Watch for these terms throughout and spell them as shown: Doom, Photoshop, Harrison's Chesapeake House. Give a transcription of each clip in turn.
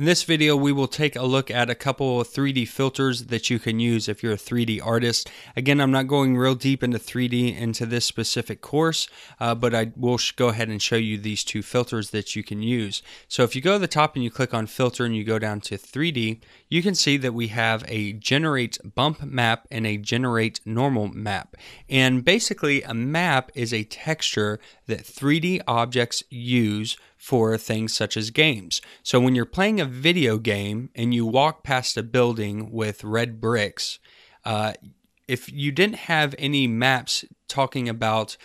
In this video, we will take a look at a couple of 3D filters that you can use if you're a 3D artist. Again, I'm not going real deep into 3D into this specific course, but I will go ahead and show you these two filters that you can use. So if you go to the top and you click on filter and you go down to 3D, you can see that we have a generate bump map and a generate normal map. And basically a map is a texture that 3D objects use for things such as games. So when you're playing a video game and you walk past a building with red bricks, if you didn't have any maps talking about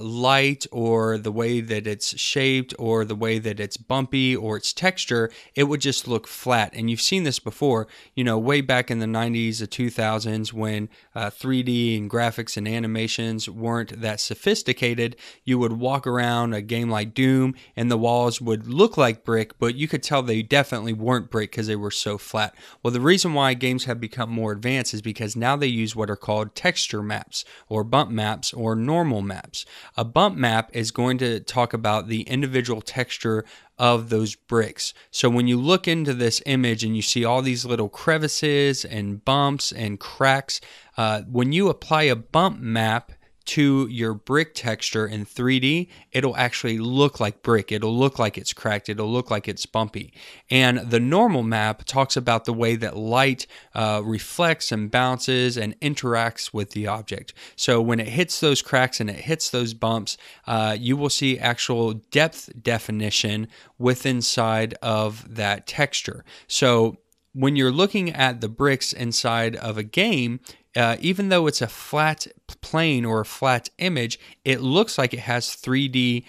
light or the way that it's shaped or the way that it's bumpy or its texture, it would just look flat. And you've seen this before, you know, way back in the 90s, the 2000s, when 3D and graphics and animations weren't that sophisticated. You would walk around a game like Doom and the walls would look like brick, but you could tell they definitely weren't brick because they were so flat. Well, the reason why games have become more advanced is because now they use what are called texture maps or bump maps or normal maps. A bump map is going to talk about the individual texture of those bricks. So when you look into this image and you see all these little crevices and bumps and cracks, when you apply a bump map to your brick texture in 3D, it'll actually look like brick. It'll look like it's cracked. It'll look like it's bumpy. And the normal map talks about the way that light reflects and bounces and interacts with the object. So when it hits those cracks and it hits those bumps, you will see actual depth definition within side of that texture. So when you're looking at the bricks inside of a game, even though it's a flat plane or a flat image, it looks like it has 3D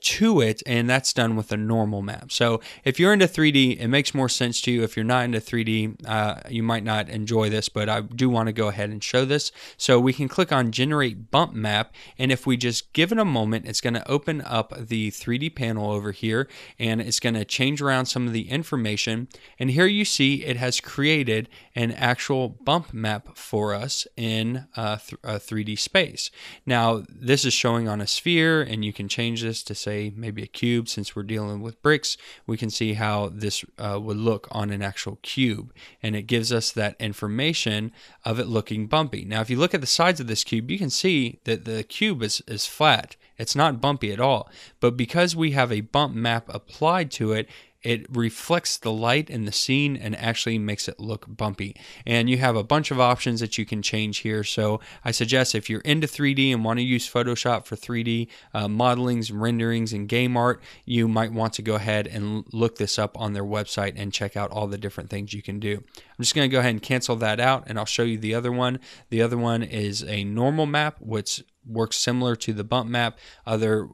to it, and that's done with a normal map. So if you're into 3D, it makes more sense to you. If you're not into 3D, you might not enjoy this, but I do want to go ahead and show this. So we can click on Generate Bump Map, and if we just give it a moment, it's going to open up the 3D panel over here, and it's going to change around some of the information. And here you see it has created an actual bump map for us in a 3D space. Now, this is showing on a sphere, and you can change this to say maybe a cube. Since we're dealing with bricks, we can see how this would look on an actual cube, and it gives us that information of it looking bumpy. Now, if you look at the sides of this cube, you can see that the cube is flat. It's not bumpy at all, but because we have a bump map applied to it, it reflects the light in the scene and actually makes it look bumpy. And you have a bunch of options that you can change here. So I suggest if you're into 3D and want to use Photoshop for 3D modelings, renderings, and game art, you might want to go ahead and look this up on their website and check out all the different things you can do. I'm just going to go ahead and cancel that out, and I'll show you the other one. The other one is a normal map, which works similar to the bump map. The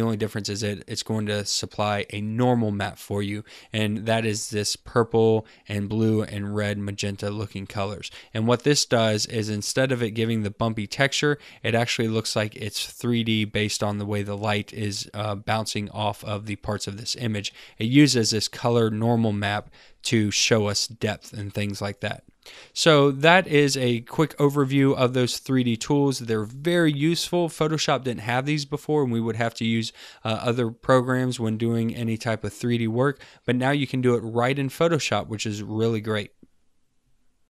only difference is it's going to supply a normal map for you, and that is this purple and blue and red magenta looking colors. And what this does is, instead of it giving the bumpy texture, it actually looks like it's 3D based on the way the light is bouncing off of the parts of this image. It uses this color normal map to show us depth and things like that. So that is a quick overview of those 3D tools. They're very useful. Photoshop didn't have these before, and we would have to use other programs when doing any type of 3D work, but now you can do it right in Photoshop, which is really great.